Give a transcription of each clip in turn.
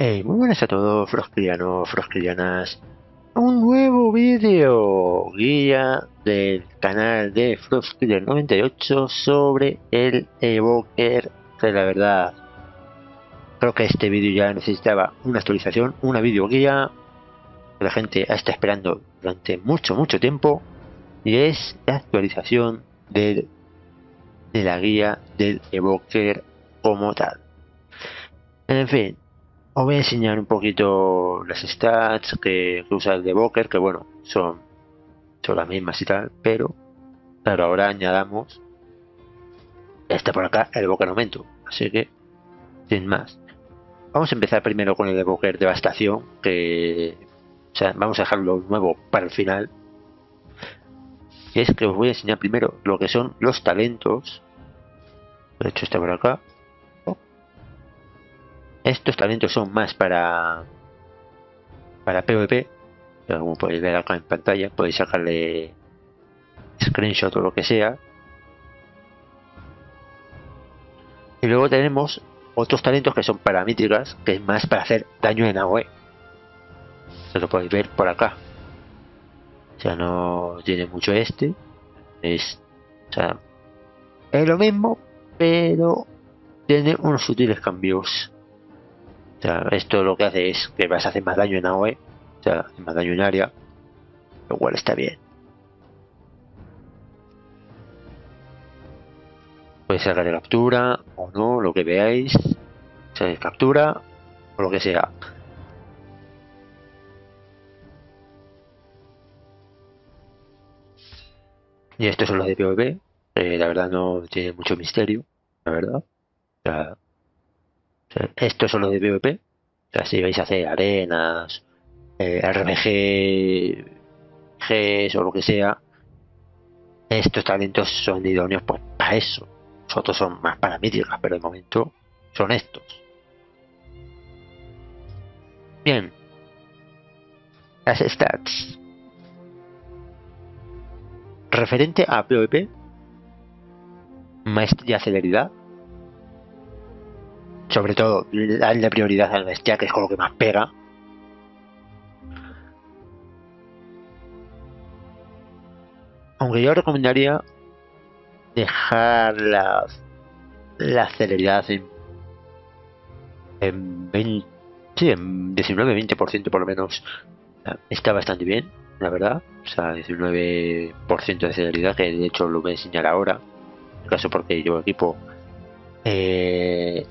Hey, muy buenas a todos, Frostkilianos, Frostkilianas, a un nuevo vídeo guía del canal de Frostkiller98 sobre el evoker, que la verdad creo que este vídeo ya necesitaba una actualización, una video guía que la gente ha estado esperando durante mucho tiempo, y es la actualización de la guía del evoker como tal. En fin, os voy a enseñar un poquito las stats que usa el evoker, que bueno, son las mismas y tal, pero claro, ahora añadamos este por acá, el evoker aumento. Así que, sin más, vamos a empezar primero con el evoker devastación, que vamos a dejarlo nuevo para el final. Y es que os voy a enseñar primero lo que son los talentos. De hecho, este por acá. Estos talentos son más para PvP, pero como podéis ver acá en pantalla, podéis sacarle screenshot o lo que sea. Y luego tenemos otros talentos que son para míticas, que es más para hacer daño en AOE. Se lo podéis ver por acá. O sea, no tiene mucho este. Es lo mismo, pero tiene unos sutiles cambios. O sea, esto lo que hace es que vas a hacer más daño en AOE, o sea, hace más daño en área, lo cual está bien. Puedes sacar de captura o no, lo que veáis, o sea, captura o lo que sea. Y estos son los de PvP, la verdad no tiene mucho misterio, la verdad. Estos son los de PvP. Si vais a hacer arenas, RBG, Gs o lo que sea, estos talentos son idóneos pues para eso. Los otros son más para míticas, pero de momento son estos. Bien, las stats referente a PvP: maestría, celeridad. Sobre todo, darle prioridad al bestia, que es con lo que más pega. Aunque yo recomendaría dejar la celeridad en 19-20% por lo menos. Está bastante bien, la verdad. O sea, 19% de celeridad, que de hecho lo voy a enseñar ahora. En el caso porque yo equipo de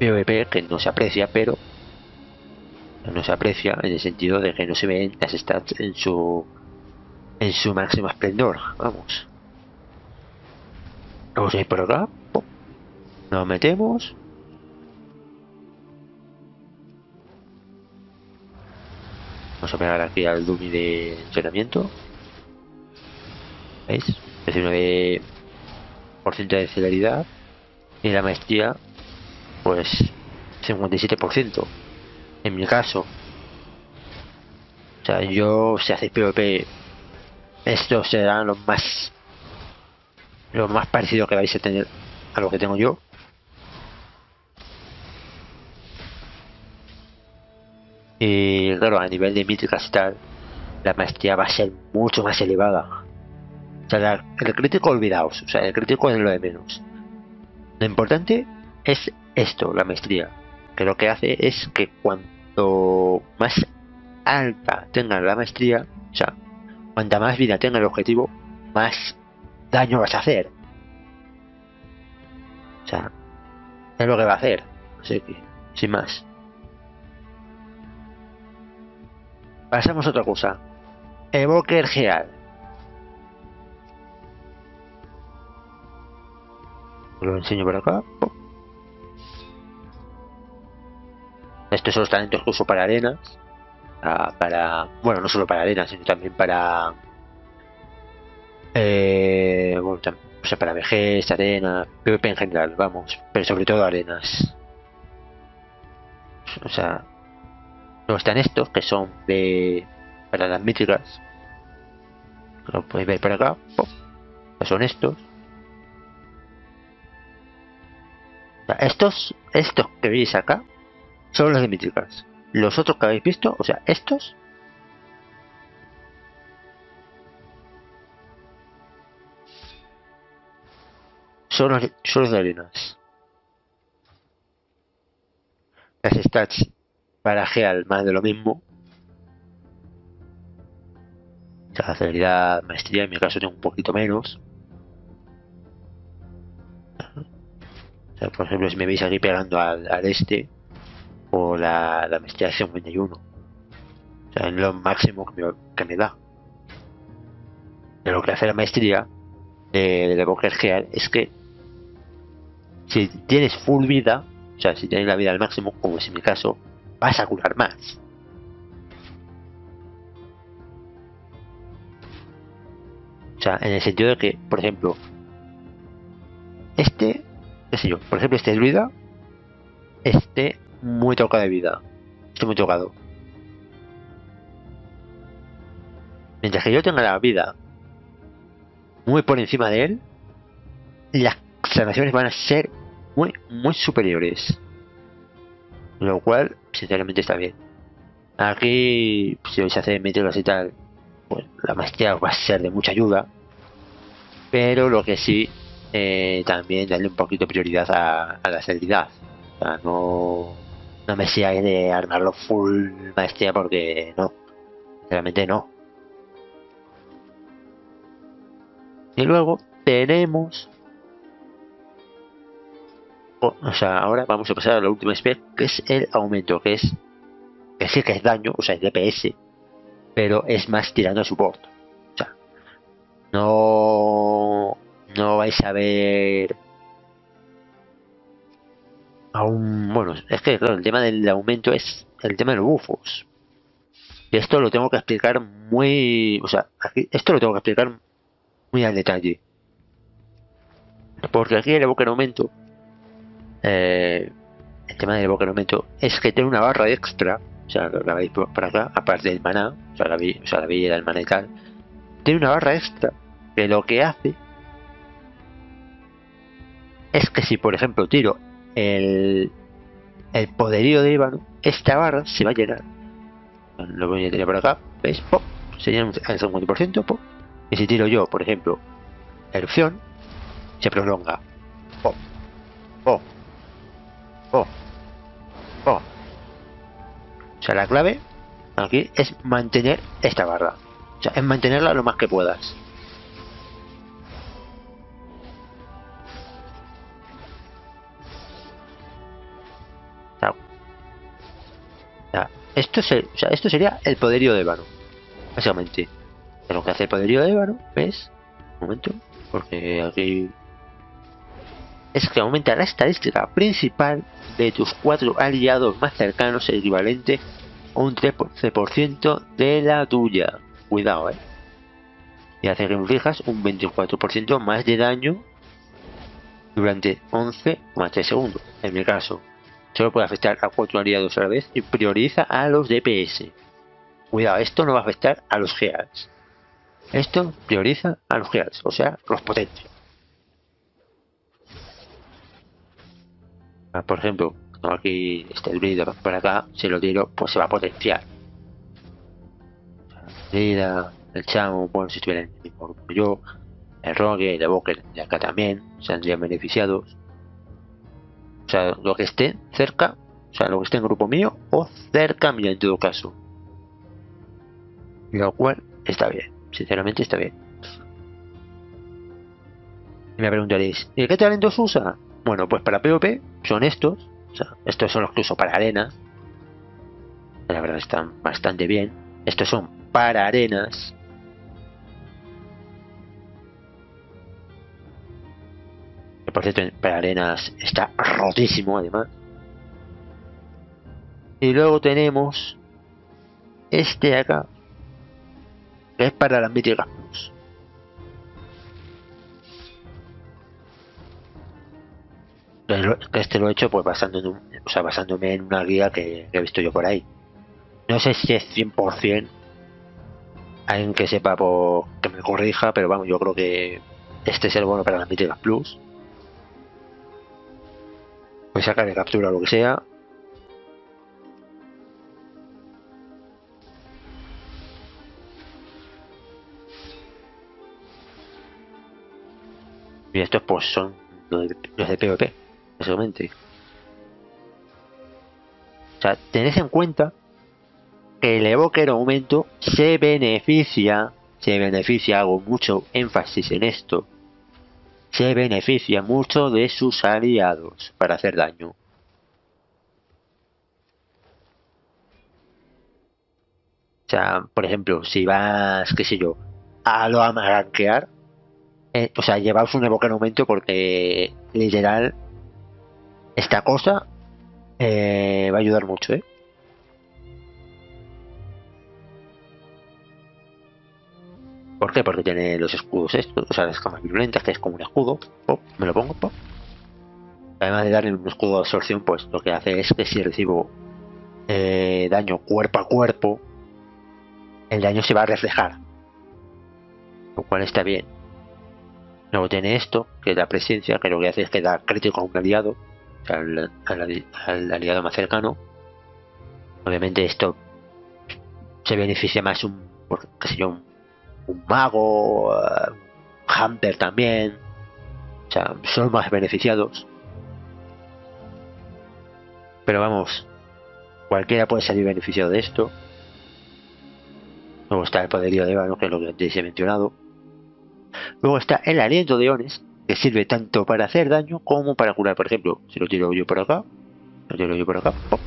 PvP, que no se aprecia, pero no se aprecia en el sentido de que no se ven las stats en su máximo esplendor. Vamos a ir por acá, nos metemos vamos a pegar aquí al dummy de entrenamiento. ¿Veis? 19% de celeridad, y la maestría pues 57% en mi caso. O sea, yo si hacéis PvP, estos serán los más parecidos que vais a tener a lo que tengo yo. Y claro, a nivel de míticas y tal, la maestría va a ser mucho más elevada. O sea, el crítico, olvidaos, o sea, el crítico es lo de menos. Lo importante es esto, la maestría, que lo que hace es que cuanto más alta tenga la maestría, o sea, cuanta más vida tenga el objetivo, más daño vas a hacer. O sea, es lo que va a hacer, así que, sin más. Pasamos a otra cosa, evoker geal. Lo enseño por acá. Estos son los talentos que uso para arenas, bueno, no solo para arenas, sino también para para vejez, arenas, PvP en general, vamos, pero sobre todo arenas. O sea, luego están estos que son para las míticas, lo podéis ver por acá, son estos. Estos que veis acá Solo las de míticas. Los otros que habéis visto, o sea, estos, son los de arenas. Las stats barajean más de lo mismo. La celeridad, maestría, en mi caso tengo un poquito menos. O sea, por ejemplo, si me veis aquí pegando al este, o la maestría es un 21. O sea, es lo máximo que me da. Pero lo que hace la maestría de la Evoker Gear es que si tienes full vida, o sea, si tienes la vida al máximo, como es en mi caso, vas a curar más. O sea, en el sentido de que, por ejemplo, este es druida, este muy tocado de vida, estoy muy tocado. Mientras que yo tenga la vida muy por encima de él, las sanaciones van a ser muy superiores. Lo cual, sinceramente, está bien. Aquí, si vais a hacer métricas y tal, pues la maestría va a ser de mucha ayuda, pero lo que sí, también darle un poquito de prioridad a la celeridad. O sea, no me sigáis de armarlo full maestría, porque no, realmente no. Y luego tenemos, o sea, ahora vamos a pasar a la última especie, que es el aumento, que sí que es daño, o sea, es DPS, pero es más tirando a support. O sea, no vais a ver aún, bueno, es que claro, el tema del aumento es el tema de los bufos, y esto lo tengo que explicar muy al detalle, porque aquí el evoker aumento, el tema del evoker aumento es que tiene una barra extra. O sea, la veis por acá, aparte del maná, o sea, la vi del maná y tal. Tiene una barra extra, que lo que hace es que si, por ejemplo, tiro el poderío de Iván, esta barra se va a llenar. Lo voy a tirar por acá, ¿veis? ¡Pop! Se llena al 50%, ¡pop! Y si tiro yo, por ejemplo, erupción, se prolonga. ¡Pop! ¡Pop! ¡Pop! ¡Pop! O sea, la clave aquí es mantener esta barra. O sea, es mantenerla lo más que puedas. Esto sería el poderío de Évano, básicamente. Lo que hace el poderío de Évano es, un momento, porque aquí es que aumenta la estadística principal de tus 4 aliados más cercanos, el equivalente a un 13% de la tuya. Cuidado, Y hace que inflijas un 24% más de daño durante 11,3 segundos. En mi caso, solo puede afectar a 4 aliados a la vez y prioriza a los DPS. Cuidado, esto no va a afectar a los Gears. Esto prioriza a los Gears, o sea, los potentes. Por ejemplo, aquí este druida para acá, si lo tiro, pues se va a potenciar. Druida, el chamo, bueno, si estuvieran en el mismo grupo que yo, el rogue, el evoker de acá también, se han beneficiados. O sea, lo que esté cerca, o sea, lo que esté en grupo mío o cerca mío en todo caso. Lo cual está bien, sinceramente está bien. Y me preguntaréis, ¿y qué talentos usa? Bueno, pues para PvP son estos. O sea, estos son los que uso para arenas. La verdad están bastante bien. Estos son para arenas. Por cierto, para arenas está rotísimo además. Y luego tenemos este de acá, que es para las míticas plus. Este lo he hecho pues basándome en una guía que he visto yo por ahí. No sé si es 100%, alguien que sepa que me corrija, pero vamos, yo creo que este es el bueno para las míticas plus. Pues sacarle captura o lo que sea. Y estos pues son los de PvP, básicamente. O sea, tened en cuenta que el evoker aumento se beneficia, hago mucho énfasis en esto, se beneficia mucho de sus aliados para hacer daño. O sea, por ejemplo, si vas, qué sé yo, a lo amaranquear, o sea, llevaos un evoker aumento porque literal esta cosa va a ayudar mucho, ¿eh? ¿Por qué? Porque tiene los escudos estos, o sea, las camas violentas, que es como un escudo. Oh, me lo pongo, oh. Además de darle un escudo de absorción, pues lo que hace es que si recibo daño cuerpo a cuerpo, el daño se va a reflejar, lo cual está bien. Luego tiene esto, que es la presencia, que lo que hace es que da crítico a un aliado, o sea, al aliado más cercano. Obviamente esto se beneficia más un mago, un hunter también, o sea, son más beneficiados. Pero vamos, cualquiera puede salir beneficiado de esto. Luego está el poderío de Iván, que es lo que antes he mencionado. Luego está el aliento de Ones, que sirve tanto para hacer daño como para curar. Por ejemplo, si lo tiro yo por acá, ¡pum!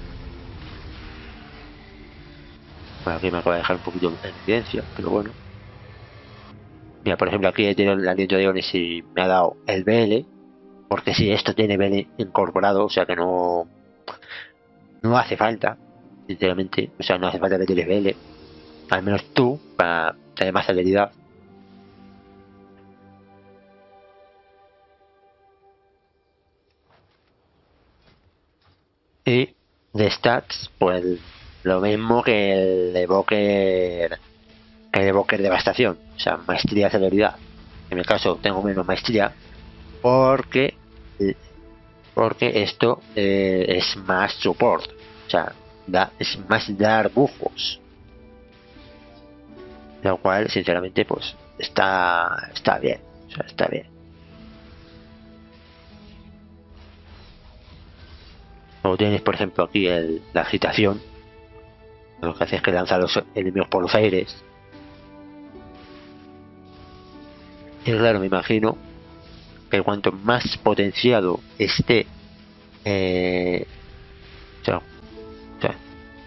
Bueno, aquí me acaba de dejar un poquito en evidencia, pero bueno. Mira, por ejemplo, aquí he tenido el aliento de Ones y me ha dado el BL, porque si sí, esto tiene BL incorporado, o sea que no hace falta, sinceramente, o sea, no hace falta que tienes BL. Al menos tú, para tener más habilidad. Y de stats, pues lo mismo que el evoker devastación, o sea, maestría y celeridad. En mi caso tengo menos maestría porque esto es más support, o sea, es más dar buffos. Lo cual, sinceramente, pues está bien, o sea, está bien. Luego tienes, por ejemplo, aquí la agitación, lo que hace es que lanza a los enemigos por los aires. Y claro, me imagino que cuanto más potenciado esté,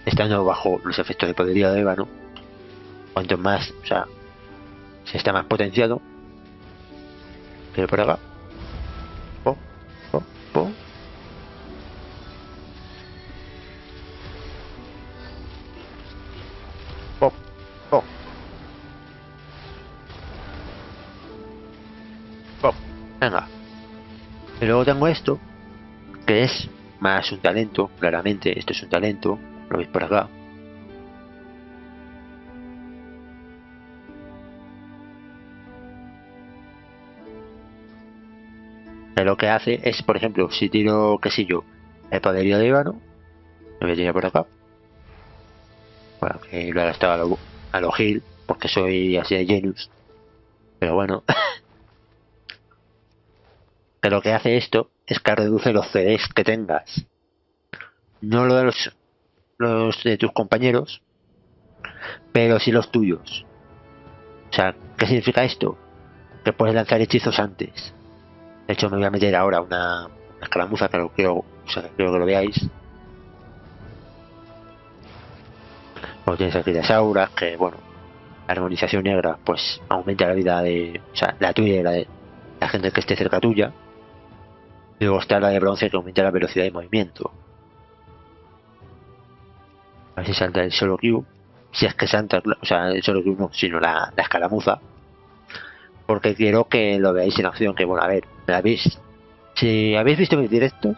estando bajo los efectos de poderío de Évano, cuanto más, o sea, se está más potenciado. Pero por acá, venga. Y luego tengo esto, que es más un talento, claramente. Esto es un talento, lo veis por acá. Lo que hace es, por ejemplo, si tiro, qué sé yo, el poderío de Iván, lo voy a tirar por acá. Bueno, que lo he gastado a lo Gil, porque soy así de genius. Pero bueno. Pero lo que hace esto es que reduce los CDs que tengas. No lo de los de tus compañeros, pero sí los tuyos. O sea, ¿qué significa esto? Que puedes lanzar hechizos antes. De hecho, me voy a meter ahora una escaramuza, que lo quiero, o sea, creo que lo veáis. O tienes aquí las auras, que bueno, la armonización negra, pues aumenta la vida de, o sea, la tuya y la de la gente que esté cerca tuya. Luego está la de bronce, que aumenta la velocidad de movimiento. A ver si salta el solo Q. Si es que salta, o sea, el solo Q no, sino la escaramuza. Porque quiero que lo veáis en acción. Que bueno, a ver, me habéis, si habéis visto mis directos,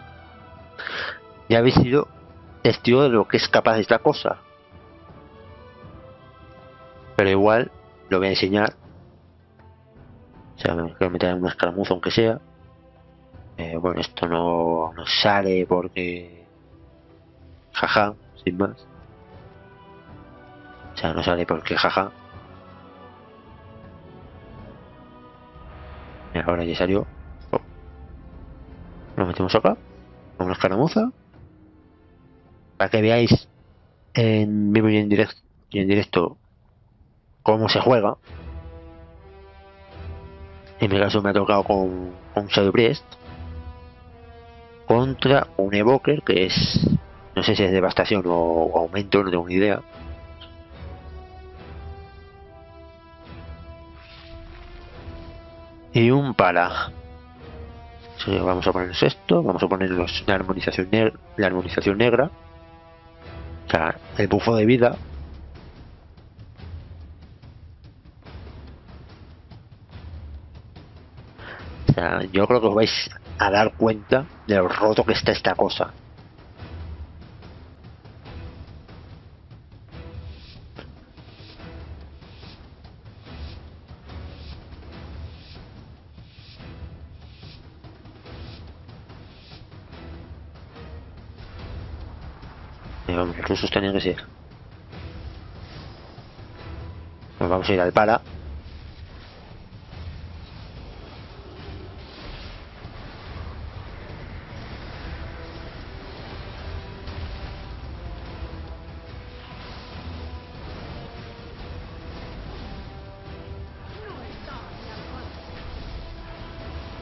ya habéis sido testigo de lo que es capaz esta cosa. Pero igual lo voy a enseñar. O sea, me voy a meter en una escaramuza, aunque sea. Bueno, esto no sale porque... jaja, sin más. O sea, no sale porque jaja. Ahora ya salió. metemos acá, a una escaramuza, para que veáis en vivo y en directo, cómo se juega. En mi caso me ha tocado con Shadow Priest contra un Evoker, que es, no sé si es devastación o aumento, no tengo ni idea. Y un Pala. Vamos a poner esto, vamos a poner la armonización negra, o sea, el bufo de vida. O sea, yo creo que os vais a dar cuenta de lo roto que está esta cosa. Vamos, los rusos tenían que ser. Nos vamos a ir al Pala.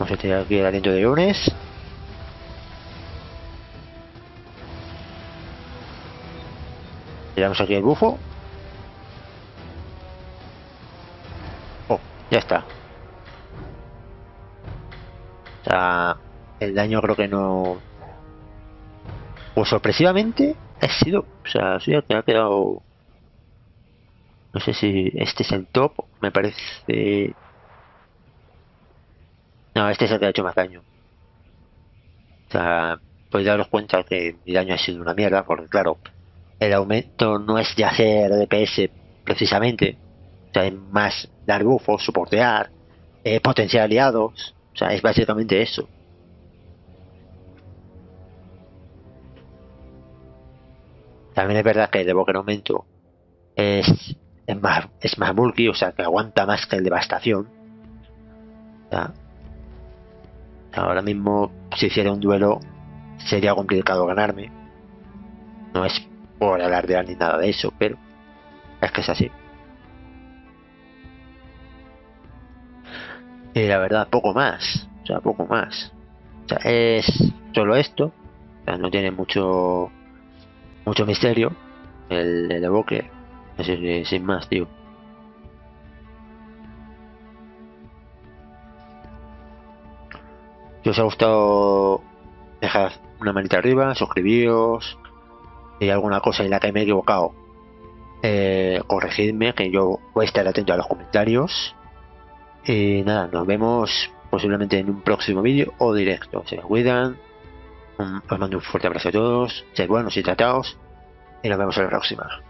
Vamos a tirar aquí el aliento de Lunes. Tiramos aquí el bufo. Oh, ya está. O sea, el daño creo que no... Pues sorpresivamente ha sido... O sea, sí, ha quedado... No sé si este es el top, me parece... No, este es el que ha hecho más daño. O sea, podéis daros cuenta que mi daño ha sido una mierda, porque claro... El aumento no es de hacer DPS precisamente, o sea, es más dar bufos, soportear, potenciar aliados, o sea, es básicamente eso. También es verdad que el evoker aumento es más bulky, o sea, que aguanta más que el devastación. O sea, ahora mismo, si hiciera un duelo, sería complicado ganarme. No es por alardear ni nada de eso, pero es que es así. Y la verdad, poco más. O sea, poco más. O sea, es solo esto. O sea, no tiene mucho misterio. El evoque. Así, sin más, tío. Si os ha gustado, dejad una manita arriba, suscribíos. Si hay alguna cosa en la que me he equivocado, corregidme, que yo voy a estar atento a los comentarios. Y nada, nos vemos posiblemente en un próximo vídeo o directo. Se me cuidan, os mando un fuerte abrazo a todos, sed buenos y trataos, y nos vemos en la próxima.